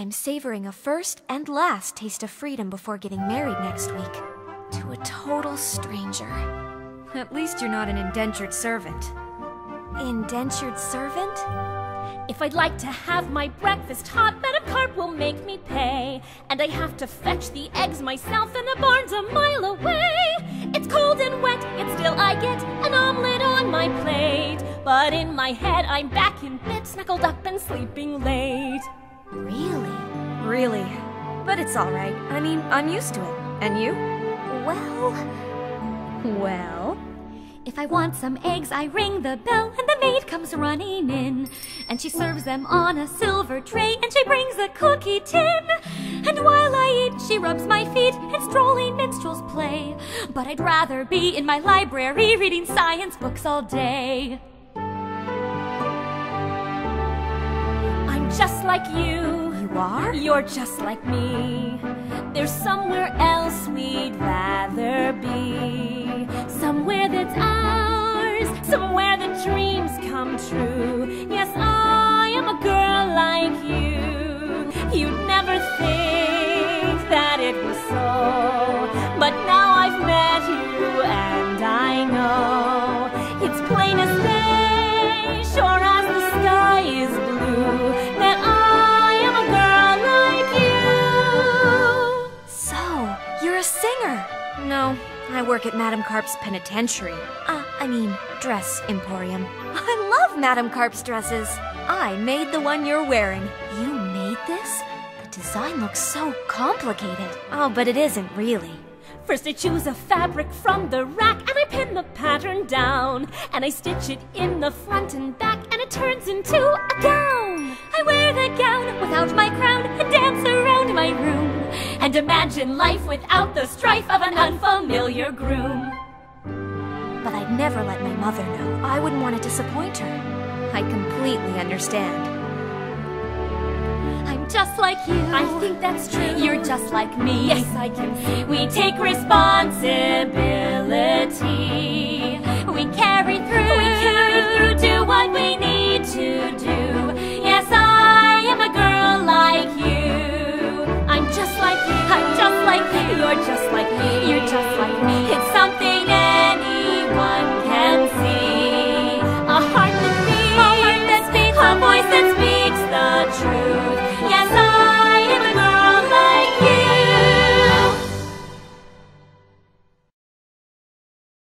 I'm savoring a first and last taste of freedom before getting married next week. To a total stranger. At least you're not an indentured servant. Indentured servant? If I'd like to have my breakfast hot, Madame Carp will make me pay. And I have to fetch the eggs myself, and the barn's a mile away. It's cold and wet, and still I get an omelet on my plate. But in my head, I'm back in bed, snuggled up and sleeping late. Really? Really. But it's all right. I mean, I'm used to it. And you? Well? If I want some eggs, I ring the bell, and the maid comes running in. And she serves them on a silver tray, and she brings a cookie tin. And while I eat, she rubs my feet, and strolling minstrels play. But I'd rather be in my library, reading science books all day. I'm just like you. You are? You're just like me. There's somewhere else we'd rather be. Somewhere that's ours, somewhere that dreams come true. Yes, I am a girl like you. You'd never think that it was so, but now I've met you and I know. It's plain as day, sure as the sky is blue, that I am a girl like you. So, you're a singer? No. I work at Madame Carp's penitentiary. I mean, dress emporium. I love Madame Carp's dresses. I made the one you're wearing. You made this? The design looks so complicated. Oh, but it isn't really. First I choose a fabric from the rack, and I pin the pattern down. And I stitch it in the front and back, and it turns into a gown. I wear the gown without my crown, and dance around my room. And imagine life without the strife of an unfamiliar groom. But I'd never let my mother know. I wouldn't want to disappoint her. I completely understand. I'm just like you. I think that's true. You're just like me. Yes, I can see. We take responsibility. We carry through. We carry through to